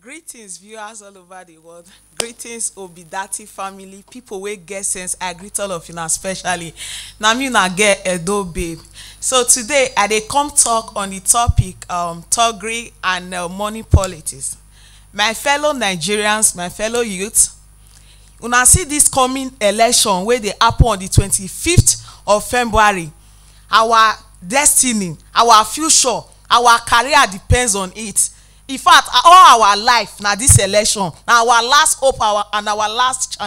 Greetings, viewers all over the world. Greetings, Obidati family, people with get sense. I greet all of you, especially. Now, me na get Edo babe. So today, I dey come talk on the topic thuggery and money politics. My fellow Nigerians, my fellow youth, una see this coming election where they happen on the 25th of February. Our destiny, our future, our career depends on it. In fact, all our life, now this election, now our last hope and our last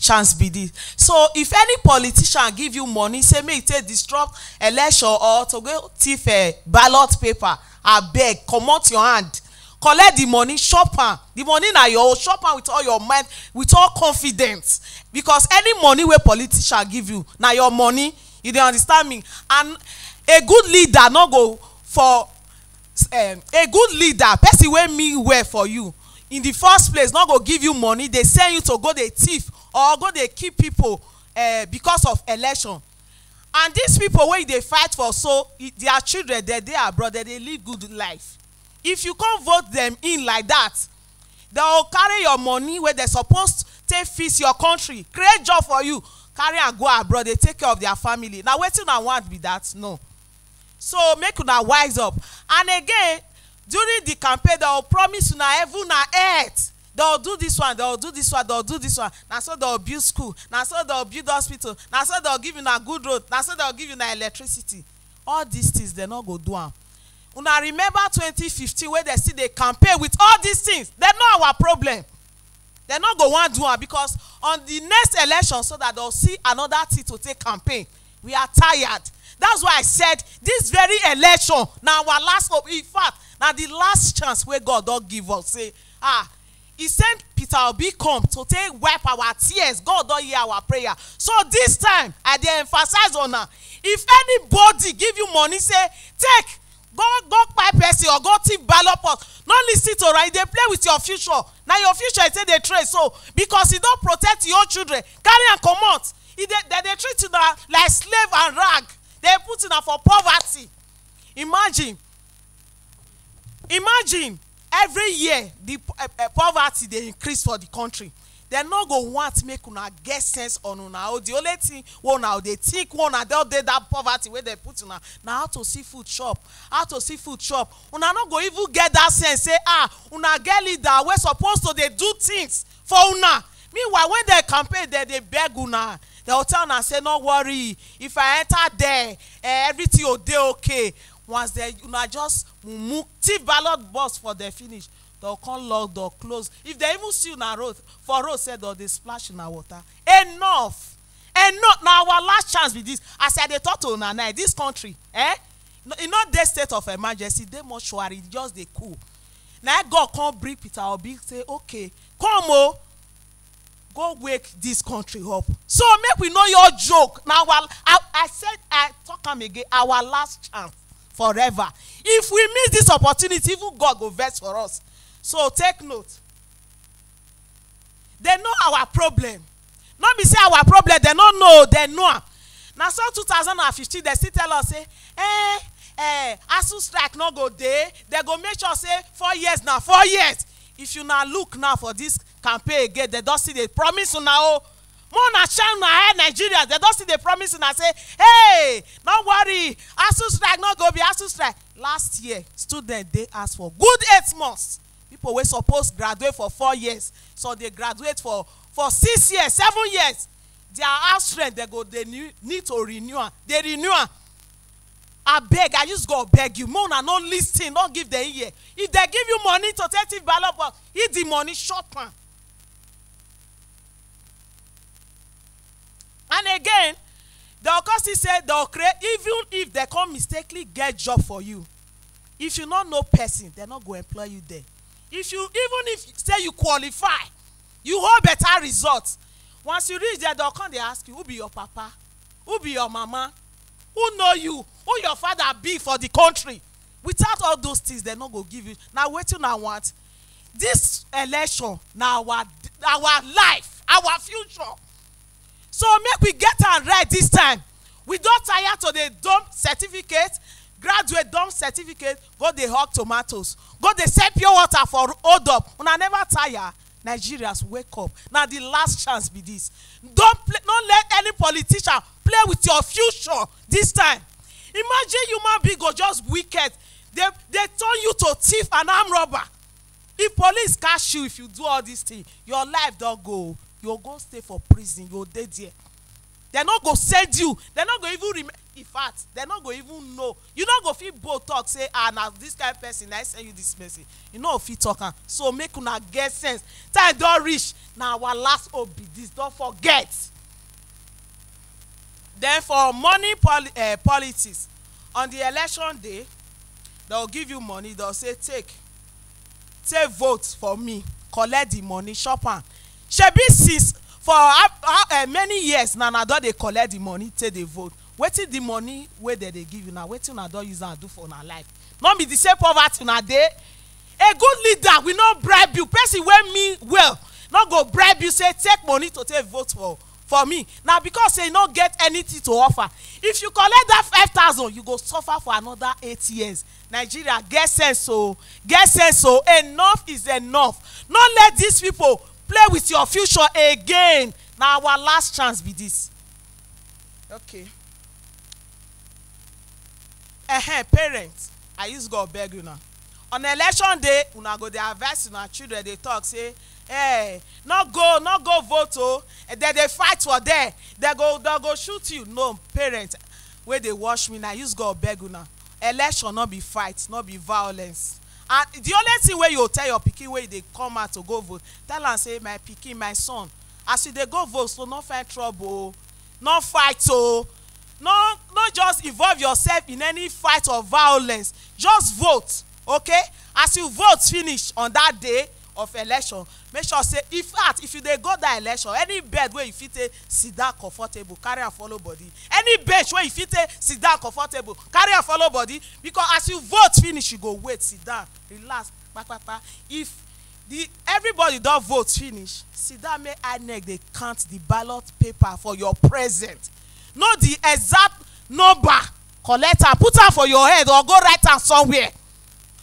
chance be this. So if any politician give you money, say, may it disrupt election or to go thief a ballot paper, I beg, come out your hand. Collect the money, shop her. The money now you shop her with all your mind, with all confidence. Because any money where politician give you, now your money, you don't understand me. And a good leader not go for... a good leader, person wey mean well for you. In the first place, not go give you money. They send you to go the thief or go they keep people because of election. And these people where they fight for so their children, they are brother, they live good life. If you can't vote them in like that, they will carry your money where they're supposed to take fix your country, create job for you, carry and go abroad. They take care of their family. Now waiting I want be that no. So make una wise up. And again, during the campaign, they will promise una heaven and earth. They will do this one, they will do this one, they will do this one. Now so they will build school. Now so they will build hospital. Now so they will give you a good road. Now so they will give you electricity. All these things they not go do am. Una remember 2015 where they see the campaign with all these things. They know our problem. They not go want do am because on the next election so that they will see another thing to take campaign. We are tired. That's why I said this very election now our last hope. In fact, now the last chance where God don't give us. Say, He sent Peter Obi come to take wipe our tears. God don't hear our prayer. So this time I dey emphasize on her. If anybody give you money, say take go buy person or go tip ballot box. Not listen to right. They play with your future. Now your future is say they trade. So because you don't protect your children, carry and come out. They treat you like slave and rag. They put in for poverty. Imagine every year the poverty they increase for the country. They not go want to make una get sense on una. The only thing one now they think one they'll do that poverty where they put una. Now how to see food shop, how to see food shop. Una not go even get that sense. Say una get leader. We're supposed to they do things for una. Meanwhile, when they campaign, they beg una. They will tell and say, "No worry. If I enter there, everything will be okay." Once they, just move the ballot box for their finish. They'll come lock, they'll close. If they even see you na road, for road said they splash in the water. Enough, enough. Now our last chance with this. As I they talk to una now, this country, in not the state of emergency, they mortuary just they cool. Now God come bring Peter Obi say, "Okay, come oh. Go wake this country up." So make we know your joke. Now I said I talk am again. Our last chance forever. If we miss this opportunity, even God go vex for us. So take note. They know our problem. Not be say our problem. They don't know. They know. Now so 2015 they still tell us say, ASUU strike no go there. They go make sure say 4 years now. 4 years. If you now look now for this campaign again, they don't see the promise now. More na China and Nigeria, they don't see the promise and I say, "Hey, don't worry, ASUU strike, not go be ASUU strike." Last year, students they asked for good 8 months. People were supposed to graduate for 4 years, so they graduate for 6 years, 7 years. Their strength they go, they need to renew. They renew. I beg, I just go beg you. Mona, no listen, don't give them here. If they give you money to take ballot box, eat the money, short one. And again, the Okosi said they'll create, even if they come mistakenly get job for you. If you not know person, they're not going to employ you there. If you, even if say you qualify, you hold better results. Once you reach there, they'll come, they ask you, who be your papa? Who be your mama? Who know you? Who your father be for the country? Without all those things, they're not going to give you. Now, wait till now what? This election, now our life, our future. So make we get am right this time. We don't tire to the dump certificate, Graduate, dump certificate, go they hawk tomatoes. Go they sell pure water for hold up. Una never tire. Nigerians, wake up. Now the last chance be this. Don't let any politician play with your future this time. Imagine human being go just wicked. They turn you to thief and armed robber. If police catch you, if you do all these things, your life don't go. You'll go stay for prison. You'll dead there. They're not going to send you. They're not going to even remember. In fact, they're not going to even know. You're not going to feel bold talk, say, ah, now this kind of person, I send you this message. You know, if you talking. So make una get sense. Time don't reach. Now our last hope be this. Don't forget. Then for money politics, on the election day, they'll give you money. They'll say, take votes for me. Collect the money. Shop on. Shebi since for many years now, now they collect the money, take the vote. Waiting the money where they give you now, waiting now don't use and do for our life. Not be the same poverty now day. A good leader will not bribe you. Person when me well, not go bribe you, say take money to take vote for me. Now because they not get anything to offer. If you collect that 5,000, you go suffer for another 8 years. Nigeria, get sense so, get sense so. Enough is enough. Not let these people play with your future again. Now our last chance be this. Okay. Parents, I used to go beg you now. On election day, una go they advise you now, children, they talk, say, hey, not go vote, oh. And then they fight for there. They go shoot you. No, parents, where they watch me now, I used to go beg you now. Election, not be fight, not be violence. And the only thing where you tell your picking where they come out to go vote, tell them say, my picking, my son. As if they go vote, so no find trouble, no fight, so. No, not just involve yourself in any fight or violence. Just vote, okay? As you vote finish on that day of election, make sure say, if you they go that election, any bed where you fit a sit down comfortable, carry a follow body. Any bench where you fit a sit down comfortable, carry a follow body. Because as you vote finish, you go wait, sit down, relax, If everybody don't vote finish, sit down, make INEC they count the ballot paper for your present. Know the exact number, collect and put them for your head or go write them somewhere.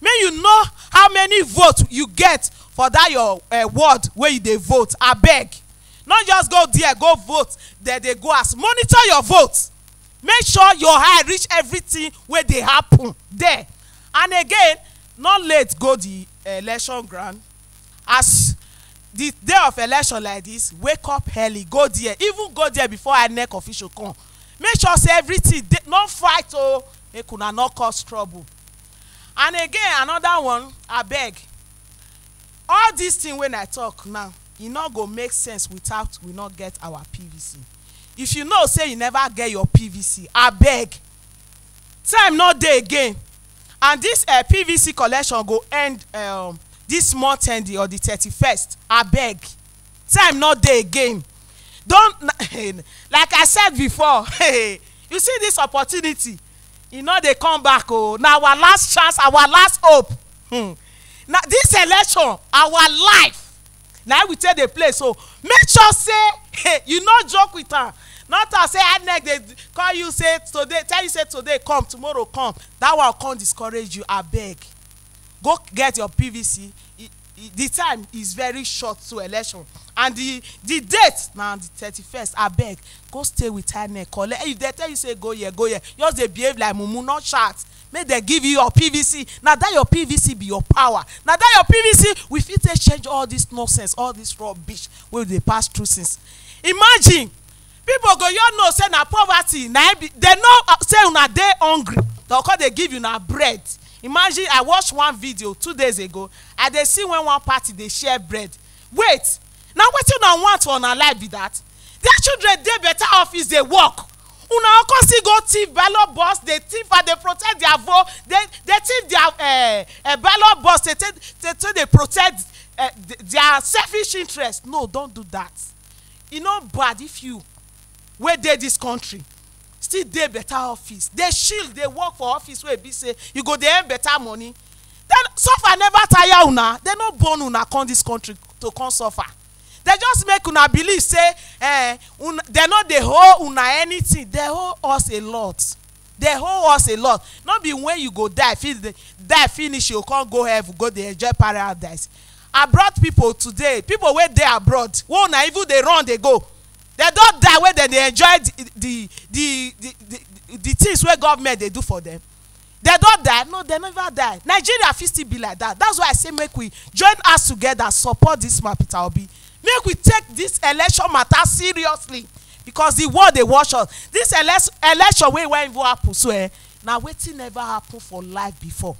May you know how many votes you get for that your ward where they vote. I beg. Not just go there, go vote. There they go as monitor your votes. Make sure your eye reach everything where they happen there. And again, not let go the election ground. As the day of election like this, wake up early, go there. Even go there before INEC official come. Make sure say everything, no fight, oh, make una not cause trouble. And again, another one, I beg. All this thing when I talk now, it not go make sense without we not get our PVC. If you know, say you never get your PVC, I beg. Time not there again. And this PVC collection go end this month and the or the 31st, I beg. Time not there again. Don't, like I said before, hey, you see this opportunity, you know they come back, oh, now our last chance, our last hope. Now this election, our life, now we take the place, so make sure, say, hey, you not joke with her. Not to say, INEC, they call you, say, today, tell you, say, today, come, tomorrow, come. That will come discourage you, I beg. Go get your PVC. The time is very short to election. And the date, now the 31st, I beg, go stay with INEC. Collect. If they tell you, say, go here, go here. Just they behave like mumu, not shout. May they give you your PVC. Now that your PVC be your power. Now that your PVC, we fit change all this nonsense, all this rubbish, where they pass through since. Imagine, people go, you know, say, na poverty. Now, they know, say, una they hungry. Because they give you now bread. Imagine I watched one video 2 days ago and they see when one party they share bread. Wait, now what you don't want for our life be that? Their children they better off is they work. Una okosi go thief ballot box, they thief and they protect their vote, they thief their ballot box, they protect their selfish interest. No, don't do that. It's not bad if you were there this country. Still they better office. They shield, they work for office where be say you go there earn better money. Then suffer never tire una. They not born una come this country to come suffer. They just make una believe say they not they owe una anything. They owe us a lot. They owe us a lot. Not be when you go die finish, you can't go have go there enjoy paradise. Abroad people today, people where they abroad, one even they run, they go. They don't die where they enjoy the things where government they do for them. They don't die. No, they never die. Nigeria fits to be like that. That's why I say make we join us together, support this man, Peter Obi. Make we take this election matter seriously. Because the world they watch us. This election way where it happen so now waiting never happened for life before.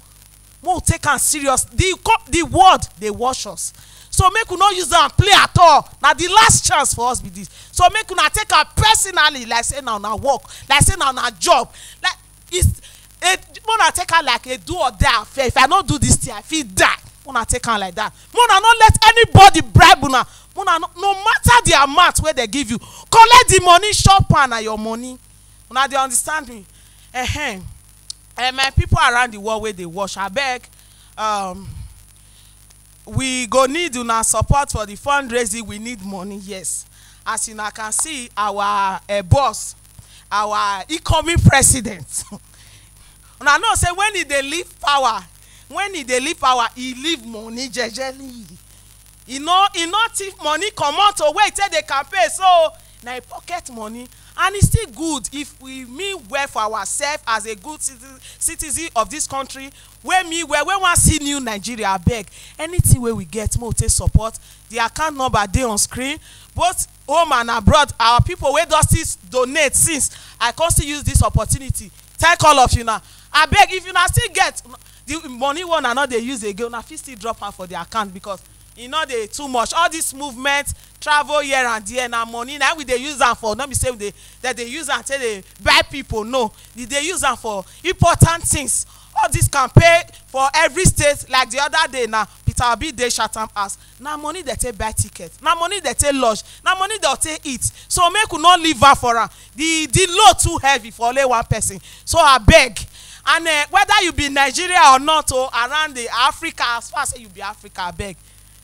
We'll take us serious. The world they watch us. So make we not use them and play at all. Now the last chance for us be this. So make we not take us personally, like say now our work, like say now our job. Like it's wanna take her like a do or die affair. If I don't do this thing, I feel die. Wanna take her like that. Wanna not let anybody bribe una. Wanna no matter the amount where they give you, collect the money, shop and your money. Wanna they understand me? My people around the world where they wash, I beg. We go need una support for the fundraising. We need money, yes. As you now can see, our boss, our incoming president. Now, no, say when did they leave power? When did they leave power? He leave money, jejely. You know, he not if money come out or wait till they can pay. So now he pocket money, and it's still good if we mean well for ourselves as a good citizen of this country. Where me, where we want see new Nigeria, I beg anything where we get more take support. The account number there on screen, both home and abroad. Our people where does this donate since I constantly use this opportunity. Thank all of you now. I beg if you now still get the money one and not they use again, I feel still drop out for the account because you know they too much. All this movement, travel here and there, now money now we they use them for. Not be saying that they use and say they buy people. No, they use them for important things. All this campaign for every state, like the other day now, Peter Obi they shut them ass. Now money they take buy tickets, now money they take lodge, now money they take eat. So make we not leave her for her. The load too heavy for only one person. So I beg. And whether you be Nigeria or not, or around the Africa, as far as you be Africa, I beg.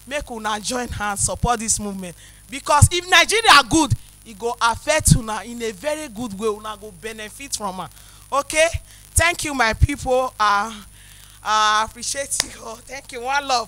Make una join hands, support this movement. Because if Nigeria good, it go affect una in a very good way. Una go benefit from her. Okay? Thank you, my people. I appreciate you all. Thank you. One love.